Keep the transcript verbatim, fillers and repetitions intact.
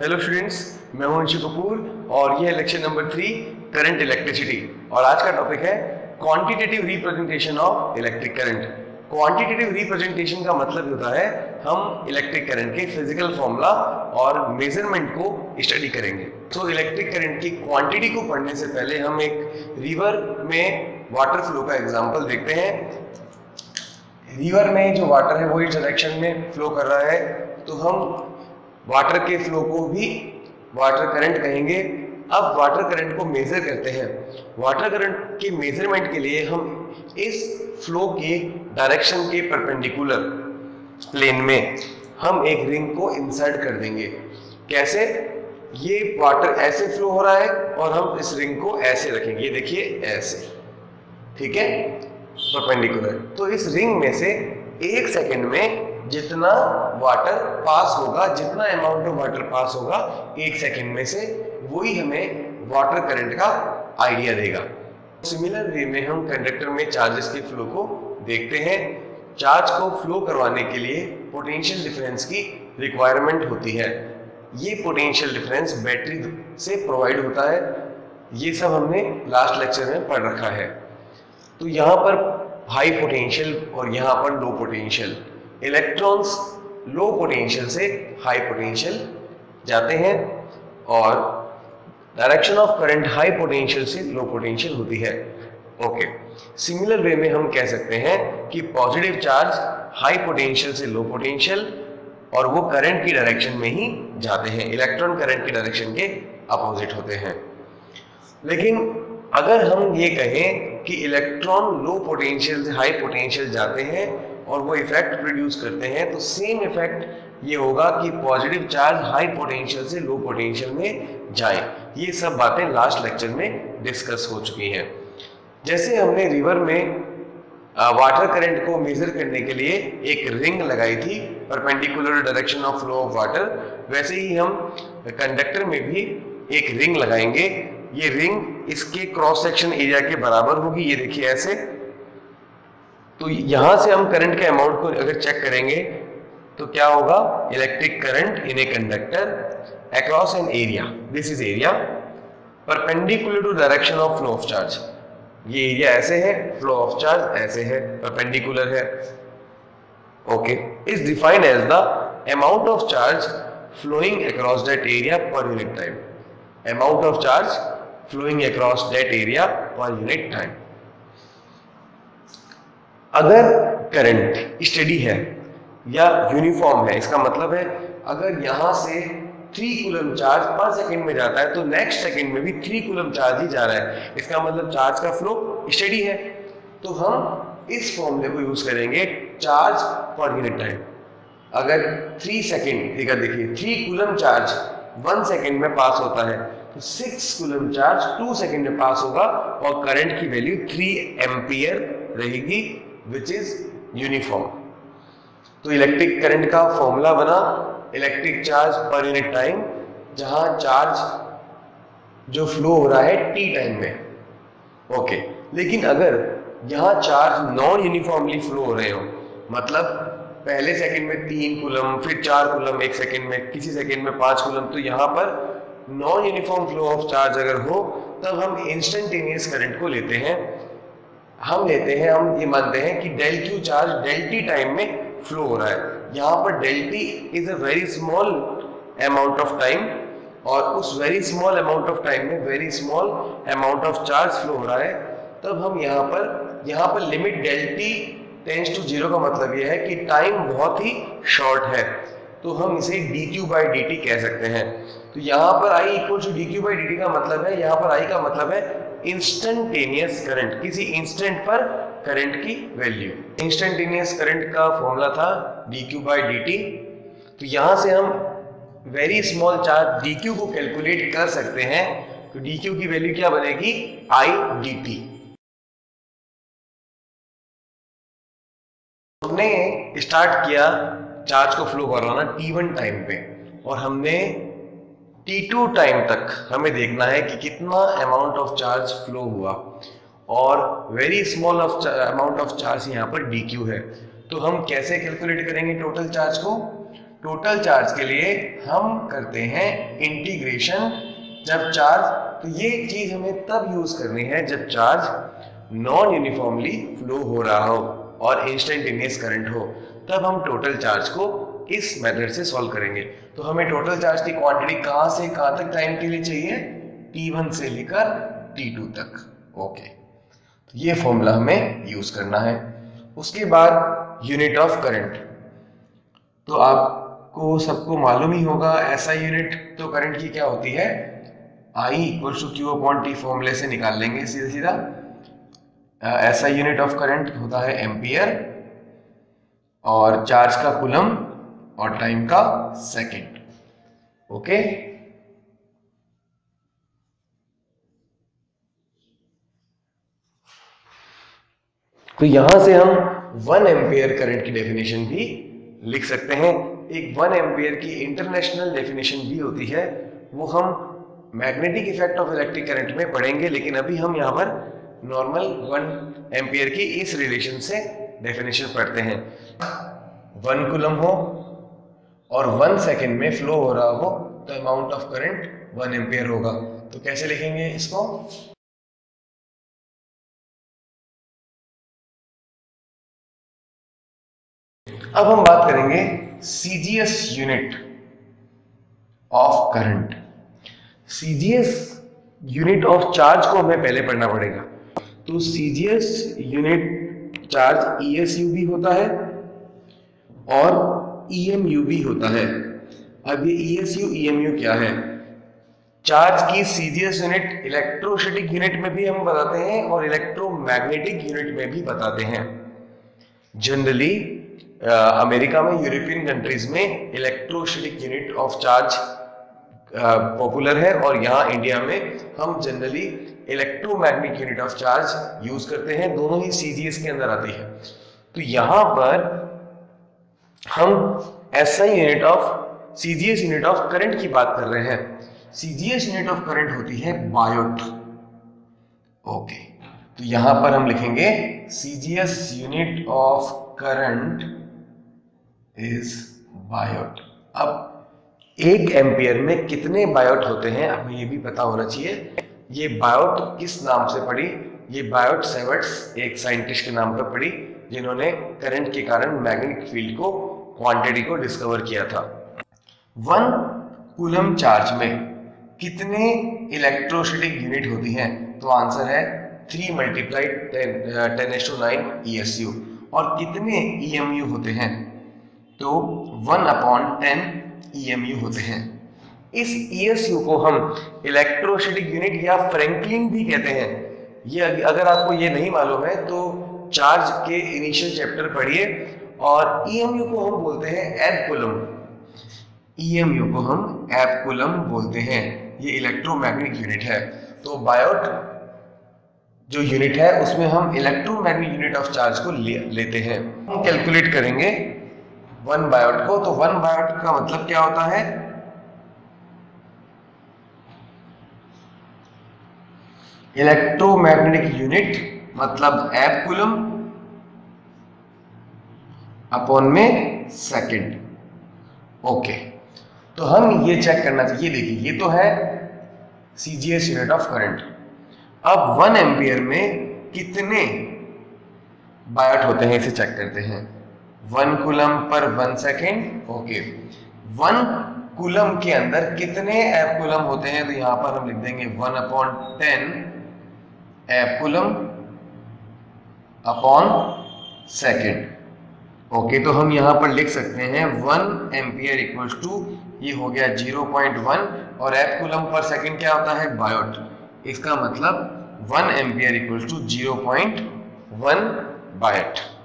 Hello students, मैं हूं अंशु कपूर और ये है lecture number three current electricity. और आज का टॉपिक है quantitative representation of electric current. Quantitative representation का मतलब होता है हम इलेक्ट्रिक करंट के फिजिकल फॉर्मूला और मेजरमेंट को स्टडी करेंगे। तो इलेक्ट्रिक करंट की क्वांटिटी को पढ़ने से पहले हम एक रिवर में वाटर फ्लो का एग्जाम्पल देखते हैं। रिवर में जो वाटर है वो इस डायरेक्शन में फ्लो कर रहा है, तो हम वाटर के फ्लो को भी वाटर करंट कहेंगे। अब वाटर करंट को मेजर करते हैं। वाटर करंट के मेजरमेंट के लिए हम इस फ्लो के डायरेक्शन के परपेंडिकुलर प्लेन में हम एक रिंग को इंसर्ट कर देंगे। कैसे? ये वाटर ऐसे फ्लो हो रहा है और हम इस रिंग को ऐसे रखेंगे, देखिए ऐसे, ठीक है, परपेंडिकुलर। तो इस रिंग में से एक सेकेंड में जितना वाटर पास होगा, जितना अमाउंट ऑफ वाटर पास होगा एक सेकेंड में से, वही हमें वाटर करंट का आइडिया देगा। सिमिलर वे में हम कंडक्टर में चार्जेस के फ्लो को देखते हैं। चार्ज को फ्लो करवाने के लिए पोटेंशियल डिफरेंस की रिक्वायरमेंट होती है। ये पोटेंशियल डिफरेंस बैटरी से प्रोवाइड होता है। ये सब हमने लास्ट लेक्चर में पढ़ रखा है। तो यहाँ पर हाई पोटेंशियल और यहाँ पर low potential, electrons low potential से हाई पोटेंशियल जाते हैं और direction of current high potential से लो पोटेंशियल होती है। ओके, सिमिलर वे में हम कह सकते हैं कि पॉजिटिव चार्ज हाई पोटेंशियल से लो पोटेंशियल और वो करंट की डायरेक्शन में ही जाते हैं, इलेक्ट्रॉन करंट की डायरेक्शन के अपोजिट होते हैं। लेकिन अगर हम ये कहें कि इलेक्ट्रॉन लो पोटेंशियल से हाई पोटेंशियल जाते हैं और वो इफेक्ट प्रोड्यूस करते हैं, तो सेम इफेक्ट ये होगा कि पॉजिटिव चार्ज हाई पोटेंशियल से लो पोटेंशियल में जाए। ये सब बातें लास्ट लेक्चर में डिस्कस हो चुकी हैं। जैसे हमने रिवर में वाटर करंट को मेजर करने के लिए एक रिंग लगाई थी perpendicular direction of flow of water, वैसे ही हम कंडक्टर में भी एक रिंग लगाएंगे। ये रिंग इसके क्रॉस सेक्शन एरिया के बराबर होगी, ये देखिए ऐसे। तो यहाँ से हम करंट के अमाउंट को अगर चेक करेंगे तो क्या होगा, electric current in a conductor across an area, this is area perpendicular to direction of flow of charge. ये एरिया ऐसे है, फ्लो ऑफ चार्ज ऐसे है, परपेंडिकुलर है। Okay, is defined as the amount of charge flowing across that area per unit time. Amount of charge flowing across that area per unit time. अगर current steady है या uniform है, इसका मतलब है अगर यहाँ से three coulomb charge per second में जाता है तो नेक्स्ट सेकेंड में भी थ्री कूलम चार्ज ही जा रहा है, इसका मतलब चार्ज का फ्लो स्टेडी है। तो हम इस फॉर्मूले को यूज करेंगे चार्ज पर यूनिट टाइम। अगर थ्री सेकेंड देखिए three coulomb charge one second में पास होता है तो six coulomb charge two second में पास होगा और करंट की वैल्यू थ्री एम्पियर रहेगी, विच इज यूनिफॉर्म। तो इलेक्ट्रिक करंट का फॉर्मूला बना electric charge per unit time, जहां चार्ज जो फ्लो हो रहा है टी टाइम में। ओके, लेकिन अगर यहाँ चार्ज नॉन यूनिफॉर्मली फ्लो हो रहे हो, मतलब पहले सेकंड में तीन कूलम, फिर चार कूलम एक सेकंड में, किसी सेकंड में पांच कूलम, तो यहाँ पर non uniform flow of charge अगर हो तब हम इंस्टेंटेनियस करंट को लेते हैं। हम लेते हैं हम ये मानते हैं कि del q charge del t time में फ्लो हो रहा है। यहाँ पर del t is a very small amount of time और उस very small amount of time में very small amount of charge flow हो रहा है। तब हम यहाँ पर यहाँ पर limit del t tends to zero का मतलब यह है कि टाइम बहुत ही शॉर्ट है, तो हम इसे d q by d t कह सकते हैं। तो यहाँ पर I equal to d q by d t का मतलब है, यहाँ पर आई का मतलब है इंस्टेंटेनियस करंट, किसी इंस्टेंट पर करंट की वैल्यू। इंस्टेंटेनियस करंट का फॉर्मूला था dq by dt। तो यहाँ से हम वेरी स्मॉल चार्ज dq को कैलकुलेट कर सकते हैं। तो dq की वैल्यू क्या बनेगी, i dt। हमने स्टार्ट किया चार्ज को फ्लो करवाना टी वन टाइम पे और हमने टी टू टाइम तक हमें देखना है कि कितना अमाउंट ऑफ चार्ज फ्लो हुआ और very small of amount of charge यहाँ पर डी क्यू है। तो हम कैसे कैलकुलेट करेंगे टोटल चार्ज को, टोटल चार्ज के लिए हम करते हैं इंटीग्रेशन जब चार्ज, तो ये चीज हमें तब यूज करनी है जब चार्ज नॉन यूनिफॉर्मली फ्लो हो रहा हो और इंस्टेंटेनियस करंट हो, तब हम टोटल चार्ज को इस मेथड से सॉल्व करेंगे। तो हमें टोटल चार्ज की क्वांटिटी कहां से कहां तक टाइम के लिए चाहिए, टी वन से लेकर टी टू तक। ओके, तो ये फॉर्मूला हमें यूज करना है। उसके बाद यूनिट ऑफ करंट, तो आपको सबको मालूम ही होगा ऐसा यूनिट तो करंट की क्या होती है, I equals to q upon t फॉर्मूले से निकाल लेंगे सीधा सीधा। ऐसा यूनिट ऑफ करंट होता है एम्पियर, और चार्ज का कूलम और टाइम का सेकंड। ओके, तो यहां से हम वन एम्पियर करंट की डेफिनेशन भी लिख सकते हैं। एक वन एम्पियर की इंटरनेशनल डेफिनेशन भी होती है, वो हम magnetic effect of electric current में पढ़ेंगे, लेकिन अभी हम यहां पर नॉर्मल वन एम्पियर की इस रिलेशन से डेफिनेशन पढ़ते हैं। वन कूलम हो और वन सेकेंड में फ्लो हो रहा हो तो amount of current one ampere होगा। तो कैसे लिखेंगे इसको, अब हम बात करेंगे CGS unit of current. CGS unit of charge को हमें पहले पढ़ना पड़ेगा। तो सीजीएस यूनिट चार्ज ईएसयू भी होता है और ई एम यू भी होता है। अब ये E S U E M U क्या है, चार्ज की सीजीएस यूनिट इलेक्ट्रोस्टैटिक यूनिट में भी हम बताते हैं और इलेक्ट्रोमैग्नेटिक यूनिट में भी बताते हैं। जनरली अमेरिका में, यूरोपियन कंट्रीज में electrostatic unit of charge popular है, और यहाँ इंडिया में हम generally electromagnetic unit of charge use करते हैं। दोनों ही सीजीएस के अंदर आती है। तो यहाँ पर हम SI unit of CGS unit of current की बात कर रहे हैं। सीजीएस यूनिट ऑफ करंट होती है वाट। ओके, तो यहां पर हम लिखेंगे CGS unit of current is watt. अब एक एम्पियर में कितने वाट होते हैं हमें ये भी पता होना चाहिए। ये वाट किस नाम से पड़ी, ये वाट सेवर्ट्स एक साइंटिस्ट के नाम पर पड़ी, जिन्होंने करंट के कारण मैग्नेटिक फील्ड को क्वांटिटी को डिस्कवर किया था। वन कूलम चार्ज में कितने इलेक्ट्रोस्टैटिक यूनिट होती हैं, तो आंसर है three multiplied ten s to nine E S U. और कितने ई एम यू होते हैं, तो one upon ten E M U होते हैं। इस ई एस यू को हम इलेक्ट्रोस्टैटिक यूनिट या फ्रैंकलिन भी कहते हैं। ये अगर आपको ये नहीं मालूम है तो चार्ज के इनिशियल चैप्टर पढ़िए। और ईएमयू को हम बोलते हैं एब कूलम, ईएमयू को हम एब कूलम बोलते हैं। ये इलेक्ट्रोमैग्नेटिक यूनिट है। तो वाट जो यूनिट है उसमें हम इलेक्ट्रोमैग्नेटिक यूनिट ऑफ चार्ज को ले, लेते हैं। हम कैलकुलेट करेंगे वन वाट को। तो वन वाट का मतलब क्या होता है, इलेक्ट्रोमैग्नेटिक यूनिट मतलब एब कूलम अपॉन में सेकंड। ओके, तो हम ये चेक करना चाहिए। देखिए, ये तो है सीजीएस यूनिट ऑफ करंट। अब वन एम्पियर में कितने वाट होते हैं इसे चेक करते हैं। One coulomb per one second. Okay, one coulomb के अंदर कितने एब कूलम होते हैं, तो यहां पर हम लिख देंगे one upon ten ab coulomb upon second. Okay, तो हम यहाँ पर लिख सकते हैं वन एम्पियर इक्वल्स टू, ये हो गया जीरो पॉइंट वन, और एप कूलम पर सेकेंड क्या होता है, वाट। इसका मतलब one ampere equals to zero point one watt.